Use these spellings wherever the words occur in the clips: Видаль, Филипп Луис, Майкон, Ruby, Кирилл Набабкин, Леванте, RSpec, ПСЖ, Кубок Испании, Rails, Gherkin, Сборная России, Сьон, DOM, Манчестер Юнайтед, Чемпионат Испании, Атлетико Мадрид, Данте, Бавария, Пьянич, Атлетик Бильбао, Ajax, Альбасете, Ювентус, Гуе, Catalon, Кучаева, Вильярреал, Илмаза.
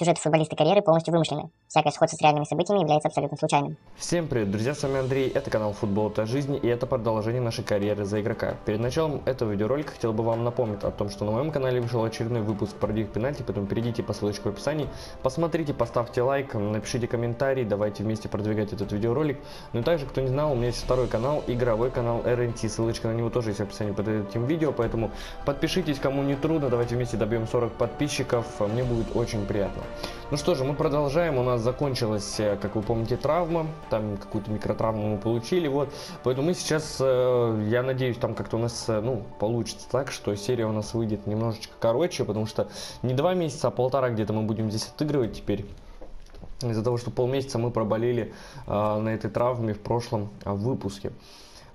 Сюжеты футболиста карьеры полностью вымышлены. Всякое сходство с реальными событиями является абсолютно случайным. Всем привет, друзья, с вами Андрей, это канал Футбол это жизнь, и это продолжение нашей карьеры за игрока. Перед началом этого видеоролика хотел бы вам напомнить о том, что на моем канале вышел очередной выпуск про диких пенальти, поэтому перейдите по ссылочке в описании, посмотрите, поставьте лайк, напишите комментарий, давайте вместе продвигать этот видеоролик. Ну и также, кто не знал, у меня есть второй канал, игровой канал РНТ, ссылочка на него тоже есть в описании под этим видео, поэтому подпишитесь, кому не трудно, давайте вместе добьем 40 подписчиков, мне будет очень приятно. Ну что же, мы продолжаем. У нас закончилась, как вы помните, травма. Там какую-то микротравму мы получили. Вот. Поэтому мы сейчас, я надеюсь, там как-то у нас получится так, что серия у нас выйдет немножечко короче. Потому что не 2 месяца, а 1,5 где-то мы будем здесь отыгрывать теперь. Из-за того, что полмесяца мы проболели на этой травме в прошлом выпуске.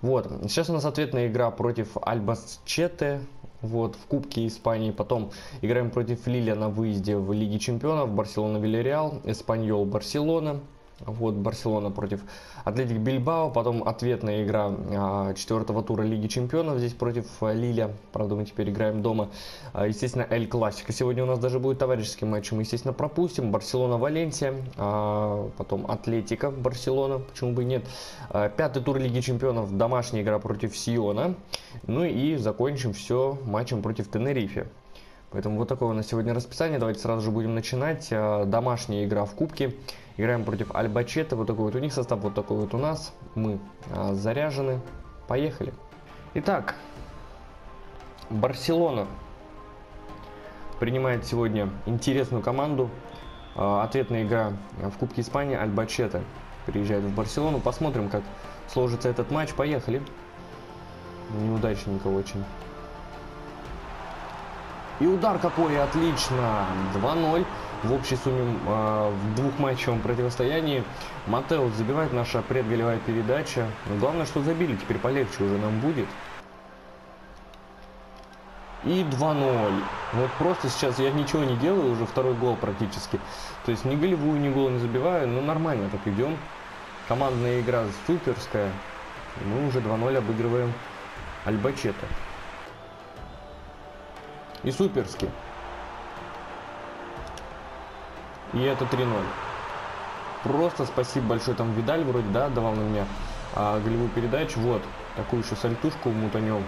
Вот. Сейчас у нас ответная игра против Альбасете. Вот, в Кубке Испании, потом играем против Лилля на выезде в Лиге Чемпионов, Барселона, Вильярреал, Эспаньол, Барселона, вот, Барселона против Атлетик Бильбао, потом ответная игра 4-го тура Лиги Чемпионов, здесь против Лилля, правда мы теперь играем дома, естественно, Эль-Классик, сегодня у нас даже будет товарищеский матч, мы, естественно, пропустим, Барселона-Валенсия, потом Атлетика, Барселона, почему бы и нет, 5-й тур Лиги Чемпионов, домашняя игра против Сьона, ну и закончим все матчем против Тенерифе. Поэтому вот такое у нас сегодня расписание. Давайте сразу же будем начинать. Домашняя игра в Кубке. Играем против Альбасете. Вот такой вот у них состав, вот такой вот у нас. Мы заряжены. Поехали. Итак, Барселона принимает сегодня интересную команду. Ответная игра в Кубке Испании. Альбасете приезжает в Барселону. Посмотрим, как сложится этот матч. Поехали. Неудачненько очень. И удар какой, отлично, 2-0 в общей сумме в двухматчевом противостоянии. Матеус забивает, наша предголевая передача. Но главное, что забили, теперь полегче уже нам будет. И 2-0. Вот просто сейчас я ничего не делаю, уже второй гол практически. То есть ни голевую, ни гол не забиваю, но нормально так идем. Командная игра суперская. Мы уже 2-0 обыгрываем Альбасете. И суперски. И это 3-0. Просто спасибо большое. Там Видаль вроде, да, давал на меня голевую передачу. Вот. Такую еще сальтушку мутанем.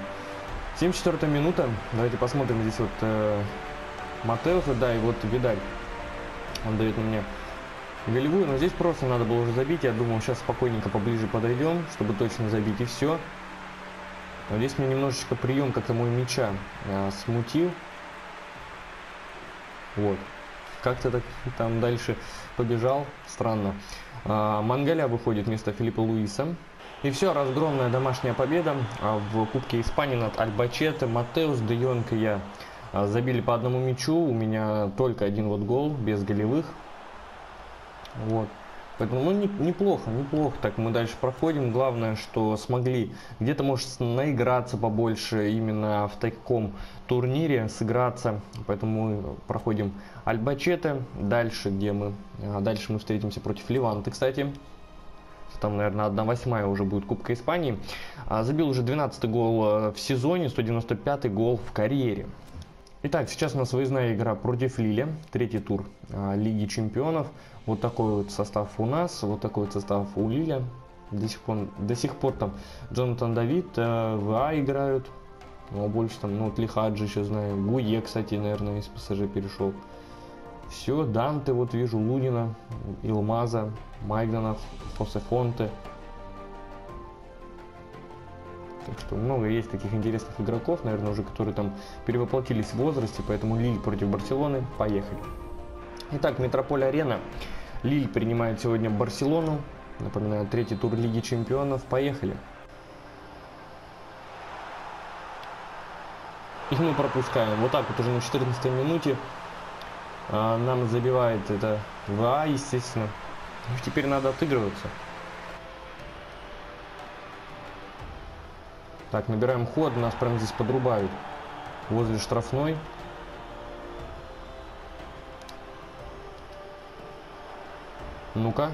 74-я минута. Давайте посмотрим здесь вот Матеуса. Да, и вот Видаль. Он дает на меня голевую. Но здесь просто надо было уже забить. Я думал, сейчас спокойненько поближе подойдем, чтобы точно забить и все. Но здесь мне немножечко прием как-то мой мяча смутил. Вот. Как-то так там дальше побежал. Странно. Мангаля выходит вместо Филиппа Луиса. И все, разгромная домашняя победа в Кубке Испании над Альбасете. Матеус, Де Йонг и я забили по одному мячу. У меня только один вот гол, без голевых. Вот. Поэтому, неплохо, неплохо. Так, мы дальше проходим. Главное, что смогли где-то, может, наиграться побольше именно в таком турнире, сыграться. Поэтому мы проходим Альбасете. Дальше, где мы? Дальше мы встретимся против Леванты, кстати. Там, наверное, 1/8 уже будет Кубка Испании. Забил уже 12-й гол в сезоне, 195-й гол в карьере. Итак, сейчас у нас выездная игра против Лилля, 3-й тур Лиги Чемпионов. Вот такой вот состав у нас, вот такой вот состав у Лилля. До сих пор там Джонатан Давид, ВА играют, но больше там, Тлихаджи еще знаю, Гуе, кстати, наверное, из ПСЖ перешел. Все, Данте, вот вижу, Лудина, Илмаза, Майкона, Фонте. Так что много есть таких интересных игроков, наверное, уже которые там перевоплотились в возрасте, поэтому Лилль против Барселоны, поехали. Итак, Метрополь-Арена, Лилль принимает сегодня Барселону, напоминаю, 3-й тур Лиги Чемпионов, поехали. И мы пропускаем, вот так вот уже на 14-й минуте, нам забивает это ВА, естественно, теперь надо отыгрываться. Так, набираем ход, нас прям здесь подрубают возле штрафной. Ну-ка.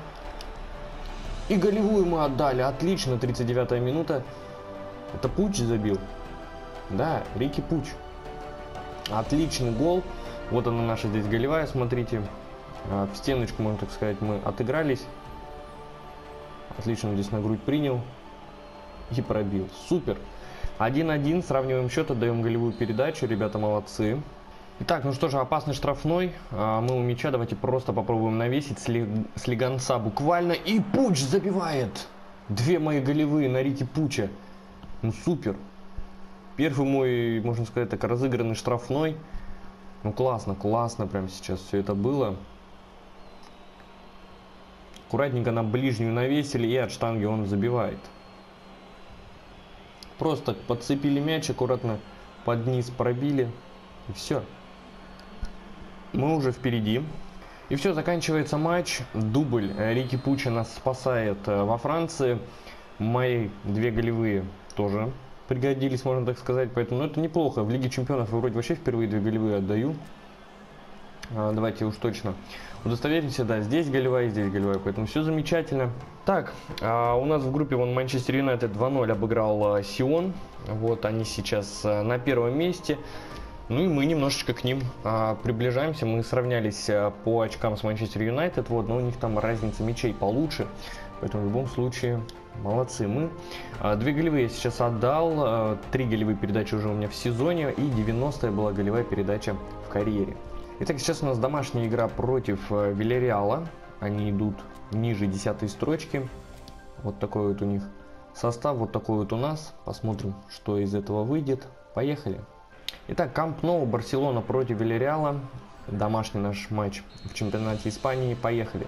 И голевую мы отдали, отлично, 39-я минута. Это Пуч забил. Да, Рики Пуч. Отличный гол. Вот она наша здесь голевая, смотрите. В стеночку, можно так сказать, мы отыгрались. Отлично здесь на грудь принял и пробил. Супер. 1-1, сравниваем счет, отдаем голевую передачу. Ребята молодцы. Итак, ну что же, опасный штрафной. Мы у мяча, давайте просто попробуем навесить с легонца буквально. И Пуч забивает! Две мои голевые на Рики Пуча. Ну супер. Первый мой, можно сказать, так разыгранный штрафной. Ну классно, классно прям сейчас все это было. Аккуратненько на ближнюю навесили, и от штанги он забивает. Просто подцепили мяч, аккуратно под низ пробили. И все. Мы уже впереди. И все, заканчивается матч. Дубль Рики Пуча нас спасает во Франции. Мои две голевые тоже пригодились, можно так сказать. Поэтому, ну, это неплохо. В Лиге Чемпионов я вроде вообще впервые две голевые отдаю. Давайте уж точно удостоверимся. Да, здесь голевая и здесь голевая. Поэтому все замечательно. Так, у нас в группе вон Манчестер Юнайтед 2-0 обыграл Сьон. Вот они сейчас на первом месте. Ну и мы немножечко к ним приближаемся. Мы сравнялись по очкам с Манчестер Юнайтед. Вот, но у них там разница мячей получше. Поэтому в любом случае молодцы мы. Две голевые я сейчас отдал. Три голевые передачи уже у меня в сезоне. И 90-я была голевая передача в карьере. Итак, сейчас у нас домашняя игра против Вильярреала. Они идут ниже 10-й строчки. Вот такой вот у них состав. Вот такой вот у нас. Посмотрим, что из этого выйдет. Поехали. Итак, Камп Ноу, Барселона против Вильярреала. Домашний наш матч в чемпионате Испании. Поехали.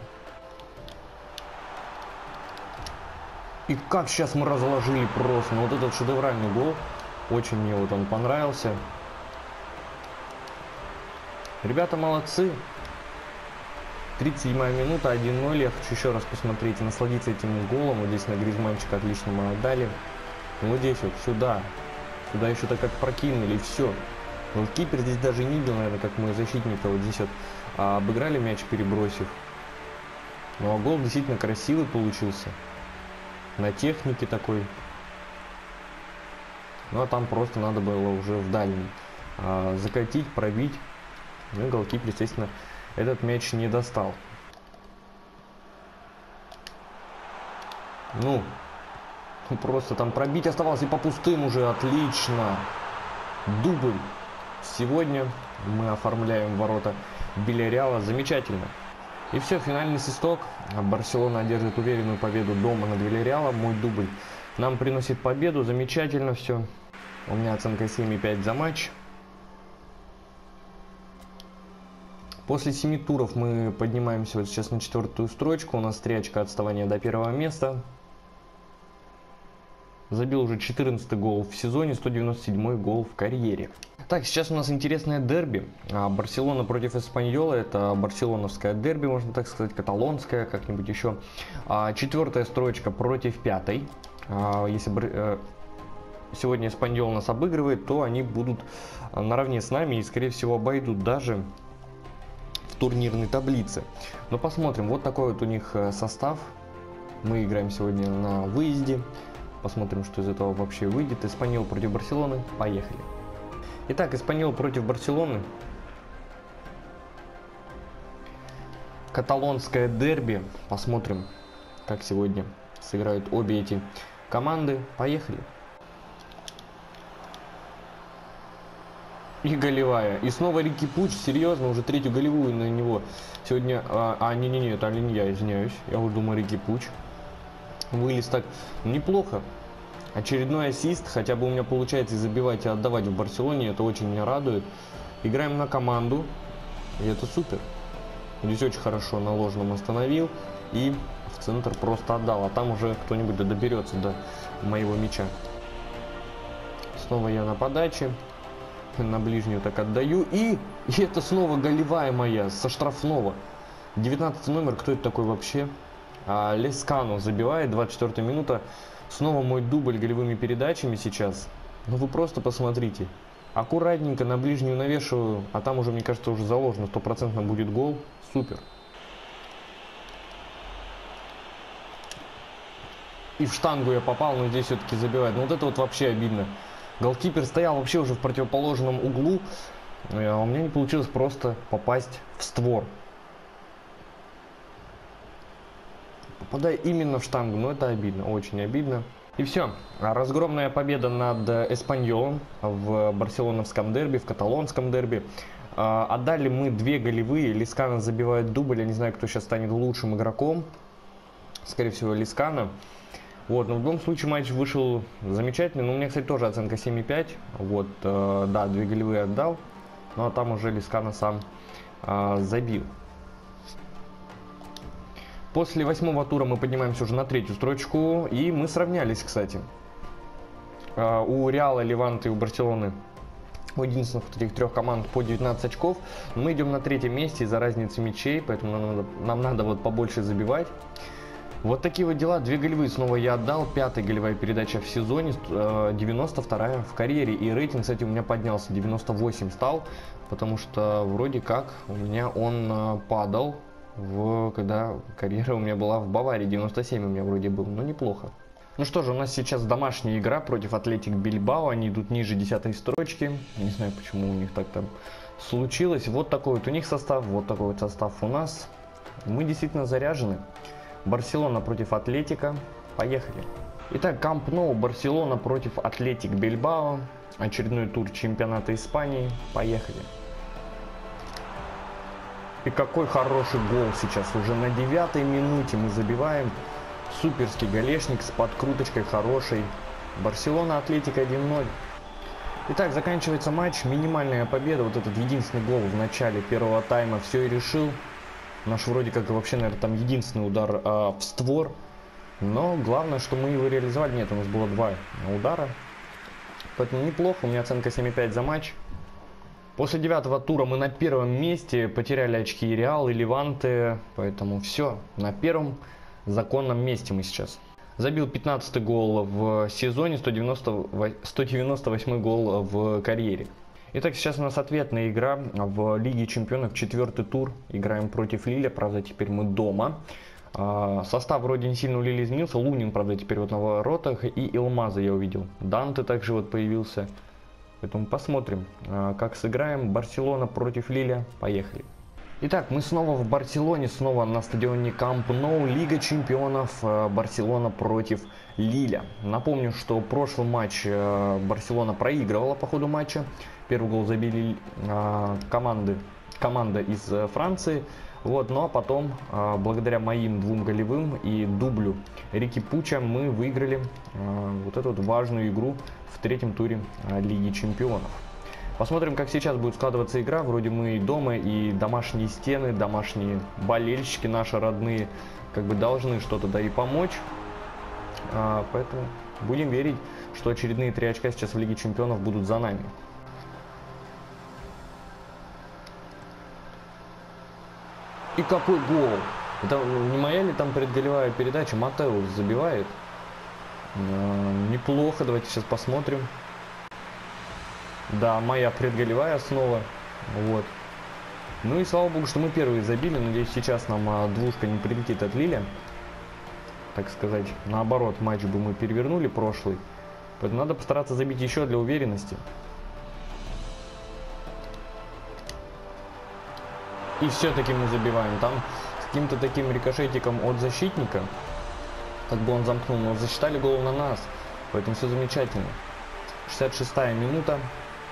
И как сейчас мы разложили просто. Ну, вот этот шедевральный гол. Очень мне вот он понравился. Ребята молодцы. 37-я минута, 1-0. Я хочу еще раз посмотреть и насладиться этим голом. Вот здесь на Гризманчика отлично мы отдали. Вот здесь вот, сюда. Туда еще так как прокинули, и все. Ну, кипер здесь даже не бил, наверное, как мы защитника. Вот здесь вот обыграли мяч, перебросив. Ну, а гол действительно красивый получился. На технике такой. Ну, а там просто надо было уже в дальний закатить, пробить. Ну, голкипер, естественно, этот мяч не достал. Ну... Просто там пробить оставалось и по пустым уже. Отлично. Дубль. Сегодня мы оформляем ворота Вильярреала. Замечательно. И все, финальный свисток. Барселона одержит уверенную победу дома над Вильярреалом. Мой дубль нам приносит победу. Замечательно все. У меня оценка 7,5 за матч. После 7 туров мы поднимаемся вот сейчас на 4-ю строчку. У нас 3 очка отставания до первого места. Забил уже 14-й гол в сезоне, 197-й гол в карьере. Так, сейчас у нас интересное дерби. Барселона против Эспаньола. Это барселоновское дерби, можно так сказать, каталонское, как-нибудь еще. 4-я строчка против 5-й. Если сегодня Эспаньол нас обыгрывает, то они будут наравне с нами и, скорее всего, обойдут даже в турнирной таблице. Но посмотрим. Вот такой вот у них состав. Мы играем сегодня на выезде. Посмотрим, что из этого вообще выйдет. Эспаньол против Барселоны. Поехали. Итак, Эспаньол против Барселоны. Каталонское дерби. Посмотрим, как сегодня сыграют обе эти команды. Поехали. И голевая. И снова Рики Пуч. Серьезно, уже третью голевую на него сегодня... Не-не-не, это Алинья, извиняюсь. Я уже думаю, Рики Пуч. Вылез так неплохо. Очередной ассист. Хотя бы у меня получается и забивать, и отдавать в Барселоне. Это очень меня радует. Играем на команду. И это супер. Здесь очень хорошо на ложном остановил. И в центр просто отдал. А там уже кто-нибудь доберется до моего мяча. Снова я на подаче. На ближнюю так отдаю. И это снова голевая моя со штрафного. 19 номер. Кто это такой вообще? Лескано забивает, 24-я минута. Снова мой дубль голевыми передачами сейчас. Ну вы просто посмотрите. Аккуратненько на ближнюю навешиваю. А там уже, мне кажется, уже заложено. 100% будет гол. Супер. И в штангу я попал, но здесь все-таки забивает. Ну вот это вот вообще обидно. Голкипер стоял вообще уже в противоположном углу. А у меня не получилось просто попасть в створ. попадая именно в штангу. Но это обидно, очень обидно. И все. Разгромная победа над Эспаньолом в барселоновском дерби, в каталонском дерби. Отдали мы две голевые. Лескано забивает дубль. Я не знаю, кто сейчас станет лучшим игроком. Скорее всего, Лескано. Вот, но в любом случае матч вышел замечательный. Но у меня, кстати, тоже оценка 7,5. Вот, да, две голевые отдал. Ну, а там уже Лескано сам забил. После 8-го тура мы поднимаемся уже на 3-ю строчку. И мы сравнялись, кстати. У Реала, Леванты и у Барселоны, у единственных вот этих трех команд, по 19 очков. Мы идем на 3-м месте из-за разницы мячей. Поэтому нам надо вот побольше забивать. Вот такие вот дела. Две голевые снова я отдал. 5-я голевая передача в сезоне. 92-я в карьере. И рейтинг, кстати, у меня поднялся. 98 стал. Потому что вроде как у меня он падал. Когда карьера у меня была в Баварии, 97 у меня вроде был, но неплохо. Ну что же, у нас сейчас домашняя игра против Атлетик Бильбао. Они идут ниже 10-й строчки. Не знаю, почему у них так там случилось. Вот такой вот у них состав, вот такой вот состав у нас. Мы действительно заряжены. Барселона против Атлетика. Поехали. Итак, Камп Ноу, Барселона против Атлетик Бильбао. Очередной тур чемпионата Испании. Поехали. И какой хороший гол сейчас. Уже на 9-й минуте мы забиваем. Суперский голешник с подкруточкой хорошей. Барселона, Атлетика 1-0. Итак, заканчивается матч. Минимальная победа. Вот этот единственный гол в начале первого тайма все и решил. Наш вроде как вообще, наверное, там единственный удар в створ. Но главное, что мы его реализовали. Нет, у нас было 2 удара. Поэтому неплохо. У меня оценка 7,5 за матч. После 9-го тура мы на 1-м месте, потеряли очки и Реал, и Леванте, поэтому все, на 1-м законном месте мы сейчас. Забил 15-й гол в сезоне, 198-й гол в карьере. Итак, сейчас у нас ответная игра в Лиге Чемпионов, 4-й тур, играем против Лилля, правда теперь мы дома. Состав вроде не сильно у Лилли изменился, Лунин, правда, теперь вот на воротах, и Илмаза я увидел, Данте также вот появился. Поэтому посмотрим, как сыграем. Барселона против Лилля. Поехали. Итак, мы снова в Барселоне. Снова на стадионе Камп Ноу. Лига Чемпионов. Барселона против Лилля. Напомню, что прошлый матч Барселона проигрывала по ходу матча. Первый гол забили команда из Франции. Вот, ну а потом, благодаря моим 2 голевым и дублю Рики Пуча, мы выиграли вот эту вот важную игру в 3-м туре Лиги Чемпионов. Посмотрим, как сейчас будет складываться игра. Вроде мы и дома, и домашние стены, домашние болельщики наши родные, как бы должны что-то да и помочь. Поэтому будем верить, что очередные 3 очка сейчас в Лиге Чемпионов будут за нами. И какой гол! Это не моя ли там предголевая передача? Матеус забивает. Неплохо, давайте сейчас посмотрим. Да, моя предголевая снова. Вот. Ну и слава богу, что мы первые забили. Надеюсь, сейчас нам двушка не прилетит от Лилля. Так сказать, наоборот, матч бы мы перевернули прошлый. Поэтому надо постараться забить еще для уверенности. И все-таки мы забиваем. Там с каким-то таким рикошетиком от защитника. Как бы он замкнул, но засчитали гол на нас. Поэтому все замечательно. 66-я минута.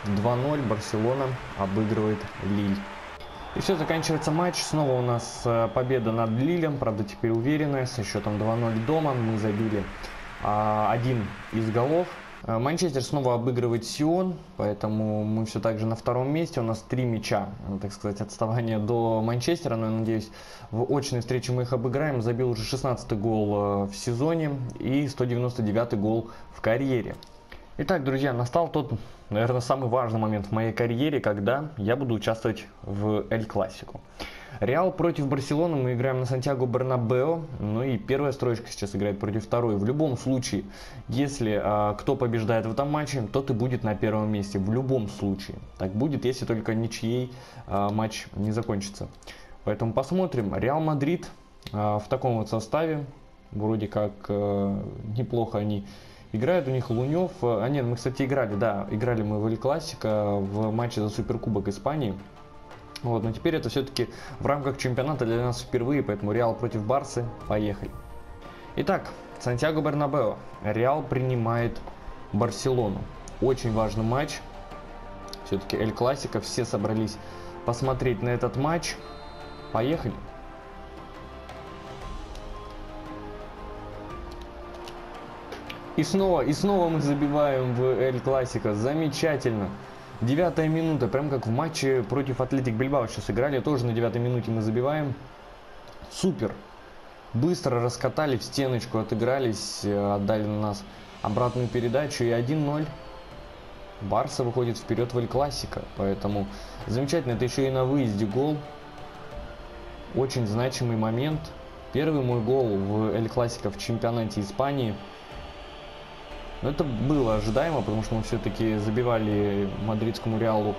2-0. Барселона обыгрывает Лилль. И все, заканчивается матч. Снова у нас победа над Лиллем. Правда, теперь уверенная. Со счетом 2-0 дома. Мы забили 1 из голов. Манчестер снова обыгрывает Сьон, поэтому мы все так же на 2-м месте. У нас 3 мяча, так сказать, отставание до Манчестера, но я надеюсь, в очной встрече мы их обыграем. Забил уже 16-й гол в сезоне и 199-й гол в карьере. Итак, друзья, настал тот, наверное, самый важный момент в моей карьере, когда я буду участвовать в Эль-Классику. Реал против Барселоны, мы играем на Сантьяго Бернабео, ну и первая строчка сейчас играет против второй. В любом случае, если кто побеждает в этом матче, тот и будет на 1-м месте, в любом случае. Так будет, если только ничьей матч не закончится. Поэтому посмотрим. Реал Мадрид в таком вот составе, вроде как неплохо они играют, у них Лунев. Нет, мы, кстати, играли, да, играли мы в Эль-Классико в матче за Суперкубок Испании. Вот, но теперь это все-таки в рамках чемпионата для нас впервые, поэтому Реал против Барсы, поехали. Итак, Сантьяго Бернабео. Реал принимает Барселону. Очень важный матч. Все-таки Эль-Классика. Все собрались посмотреть на этот матч. Поехали. И снова мы забиваем в Эль-Классико. Замечательно. 9-я минута. Прям как в матче против Атлетик Бильбао сейчас играли. Тоже на 9-й минуте мы забиваем. Супер. Быстро раскатали в стеночку. Отыгрались. Отдали на нас обратную передачу. И 1-0. Барса выходит вперед в Эль-Классико. Поэтому замечательно. Это еще и на выезде гол. Очень значимый момент. Первый мой гол в Эль-Классико в чемпионате Испании. Но это было ожидаемо, потому что мы все-таки забивали мадридскому Реалу.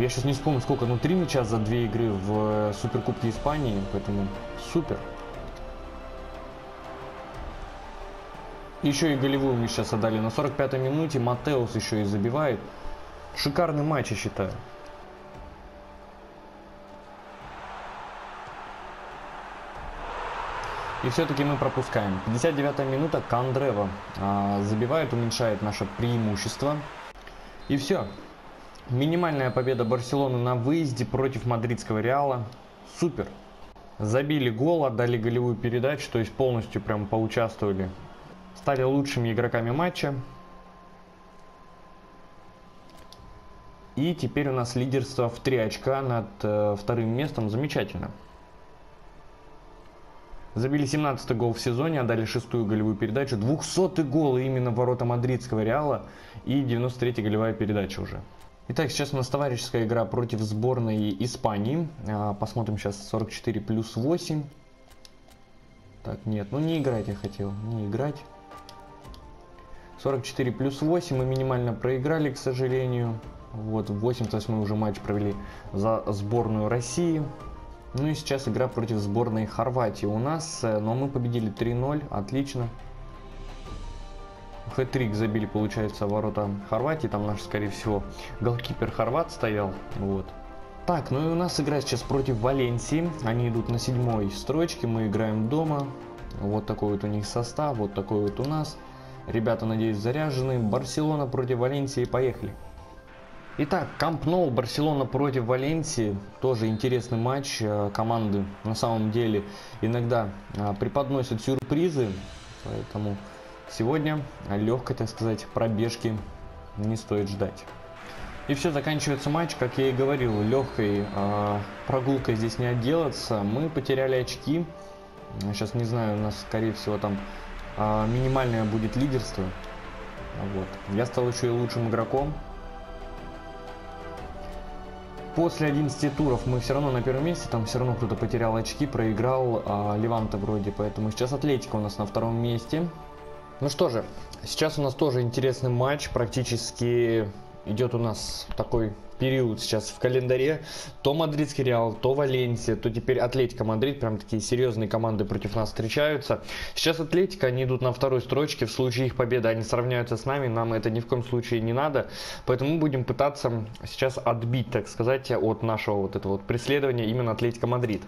Я сейчас не вспомню сколько, но 3 мяча за 2 игры в Суперкубке Испании, поэтому супер. Еще и голевую мы сейчас отдали на 45-й минуте. Матеус еще и забивает. Шикарный матч, я считаю. И все-таки мы пропускаем. 59-я минута. Кандрева забивает, уменьшает наше преимущество. И все. Минимальная победа Барселоны на выезде против мадридского Реала. Супер. Забили гол, отдали голевую передачу, то есть полностью прям поучаствовали. Стали лучшими игроками матча. И теперь у нас лидерство в 3 очка над вторым местом. Замечательно. Забили 17-й гол в сезоне, отдали 6-ю голевую передачу. 200-й гол именно в ворота мадридского Реала. И 93-я голевая передача уже. Итак, сейчас у нас товарищеская игра против сборной Испании. Посмотрим сейчас 44 плюс 8. Так, нет, ну не играть я хотел, не играть. 44 плюс 8, мы минимально проиграли, к сожалению. Вот, 88-й уже матч провели за сборную России. Ну и сейчас игра против сборной Хорватии у нас, но мы победили 3-0, отлично. Хэт-трик забили, получается, ворота Хорватии, там наш, скорее всего, голкипер хорват стоял, вот. Так, ну и у нас игра сейчас против Валенсии, они идут на 7-й строчке, мы играем дома. Вот такой вот у них состав, вот такой вот у нас. Ребята, надеюсь, заряжены. Барселона против Валенсии, поехали. Итак, Камп Ноу, Барселона против Валенсии. Тоже интересный матч. Команды на самом деле иногда преподносят сюрпризы. Поэтому сегодня легкой, так сказать, пробежки не стоит ждать. И все, заканчивается матч. Как я и говорил, легкой прогулкой здесь не отделаться. Мы потеряли очки. Сейчас не знаю, у нас, скорее всего, там минимальное будет лидерство. Вот. Я стал еще и лучшим игроком. После 11 туров мы все равно на первом месте, там все равно кто-то потерял очки, проиграл Леванте вроде, поэтому сейчас Атлетико у нас на втором месте. Ну что же, сейчас у нас тоже интересный матч, практически идет у нас такой период сейчас в календаре. То мадридский Реал, то Валенсия, то теперь Атлетико Мадрид, прям такие серьезные команды против нас встречаются. Сейчас Атлетико, они идут на 2-й строчке, в случае их победы они сравняются с нами, нам это ни в коем случае не надо. Поэтому мы будем пытаться сейчас отбить, так сказать, от нашего вот этого вот преследования именно Атлетико Мадрид.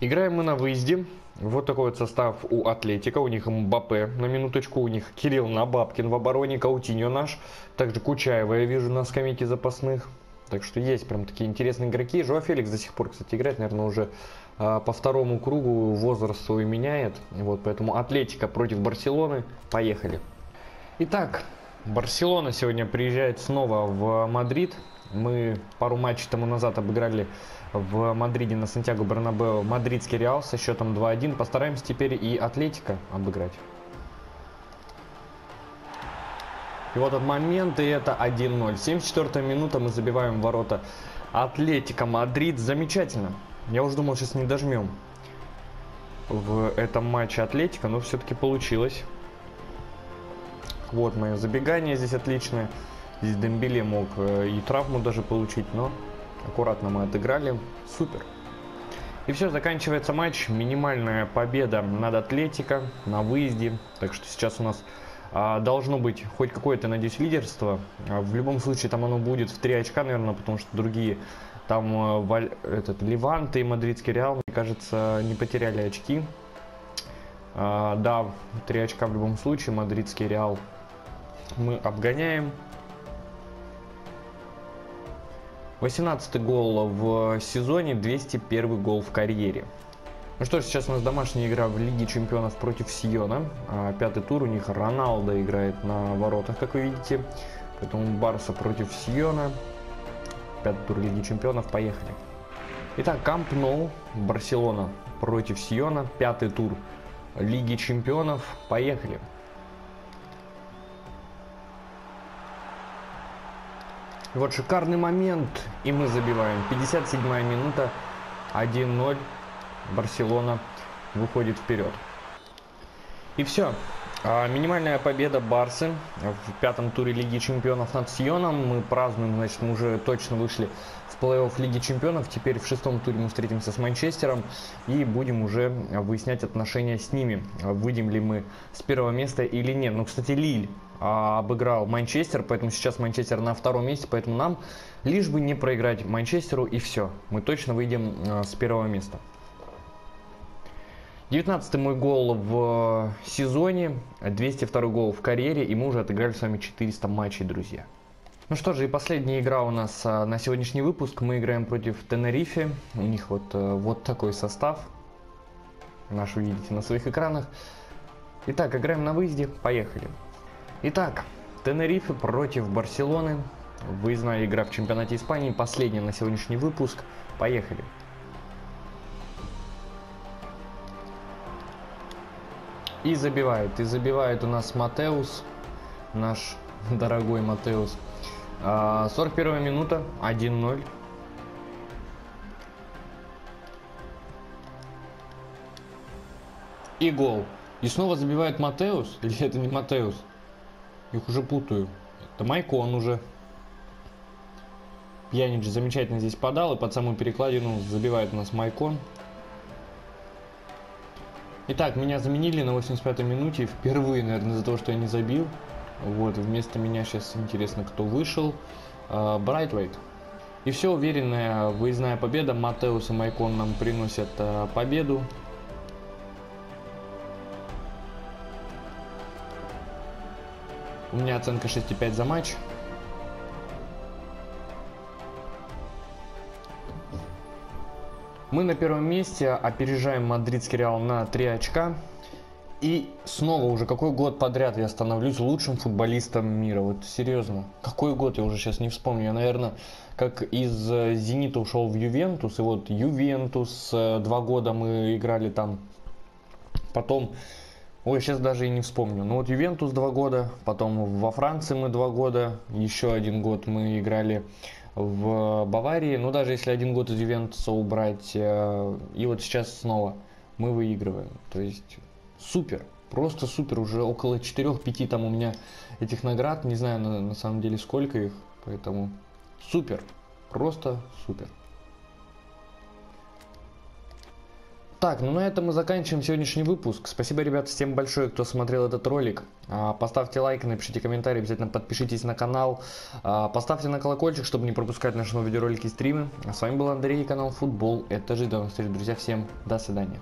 Играем мы на выезде. Вот такой вот состав у Атлетика. У них Мбаппе на минуточку. У них Кирилл Набабкин в обороне. Каутиньо наш. Также Кучаева я вижу на скамейке запасных. Так что есть прям такие интересные игроки. Жоа Феликс до сих пор, кстати, играет. Наверное, уже по второму кругу возраст свой меняет. Вот, поэтому Атлетика против Барселоны. Поехали. Итак, Барселона сегодня приезжает снова в Мадрид. Мы пару матчей тому назад обыграли в Мадриде на Сантьяго Бернабео мадридский Реал со счетом 2-1. Постараемся теперь и Атлетико обыграть. И вот этот момент, и это 1-0. 74-я минута, мы забиваем ворота Атлетико Мадрид. Замечательно. Я уже думал, сейчас не дожмем в этом матче Атлетико, но все-таки получилось. Вот мое забегание здесь отличное. Здесь Дембеле мог и травму даже получить, но аккуратно мы отыграли. Супер. И все, заканчивается матч. Минимальная победа над Атлетико на выезде. Так что сейчас у нас должно быть хоть какое-то, надеюсь, лидерство. В любом случае там оно будет в 3 очка, наверное, потому что другие там Леванте и мадридский Реал, мне кажется, не потеряли очки. Да, 3 очка в любом случае. Мадридский Реал мы обгоняем. 18-й гол в сезоне, 201-й гол в карьере. Ну что ж, сейчас у нас домашняя игра в Лиге Чемпионов против Сьона. 5-й тур, у них Роналдо играет на воротах, как вы видите. Поэтому Барса против Сьона. 5-й тур Лиги Чемпионов, поехали. Итак, Камп Ноу, Барселона против Сьона. 5-й тур Лиги Чемпионов, поехали. И вот шикарный момент, и мы забиваем. 57-я минута, 1-0, Барселона выходит вперед. И все. Минимальная победа Барсы в 5-м туре Лиги Чемпионов над Сьоном. Мы празднуем, значит, мы уже точно вышли в плей-офф Лиги Чемпионов. Теперь в 6-м туре мы встретимся с Манчестером и будем уже выяснять отношения с ними. Выйдем ли мы с 1-го места или нет. Ну, кстати, Лилль обыграл Манчестер, поэтому сейчас Манчестер на 2-м месте, поэтому нам лишь бы не проиграть Манчестеру, и все. Мы точно выйдем с 1-го места. 19-й мой гол в сезоне, 202-й гол в карьере, и мы уже отыграли с вами 400 матчей, друзья. Ну что же, и последняя игра у нас на сегодняшний выпуск. Мы играем против Тенерифе. У них вот такой состав. Наш вы видите на своих экранах. Итак, играем на выезде, поехали. Итак, Тенерифе против Барселоны. Выездная игра в чемпионате Испании. Последняя на сегодняшний выпуск. Поехали. И забивает у нас Матеус. Наш дорогой Матеус. 41-я минута, 1-0. И гол. И снова забивает Матеус? Или это не Матеус? Их уже путаю. Это Майкон уже. Пьянич замечательно здесь подал. И под самую перекладину забивает у нас Майкон. Итак, меня заменили на 85-й минуте. Впервые, наверное, из-за того, что я не забил. Вот, вместо меня сейчас интересно, кто вышел. Брайтвейт. И все, уверенная выездная победа. Матеус и Майкон нам приносят победу. У меня оценка 6,5 за матч. Мы на 1-м месте, опережаем мадридский Реал на 3 очка. И снова уже какой год подряд я становлюсь лучшим футболистом мира. Вот серьезно. Какой год, я уже сейчас не вспомню. Я, наверное, как из Зенита ушел в Ювентус. И вот Ювентус, 2 года мы играли там. Потом... Ой, сейчас даже и не вспомню. Ну вот Ювентус 2 года, потом во Франции мы 2 года, еще 1 год мы играли в Баварии. Ну даже если 1 год из Ювентуса убрать, и вот сейчас снова мы выигрываем. То есть супер, просто супер. Уже около 4-5 там у меня этих наград, не знаю на самом деле сколько их, поэтому супер, просто супер. Так, ну на этом мы заканчиваем сегодняшний выпуск. Спасибо, ребята, всем большое, кто смотрел этот ролик. Поставьте лайк, напишите комментарий, обязательно подпишитесь на канал. Поставьте на колокольчик, чтобы не пропускать наши новые видеоролики и стримы. А с вами был Андрей и канал Футбол. Это жизнь. До новых встреч, друзья. Всем до свидания.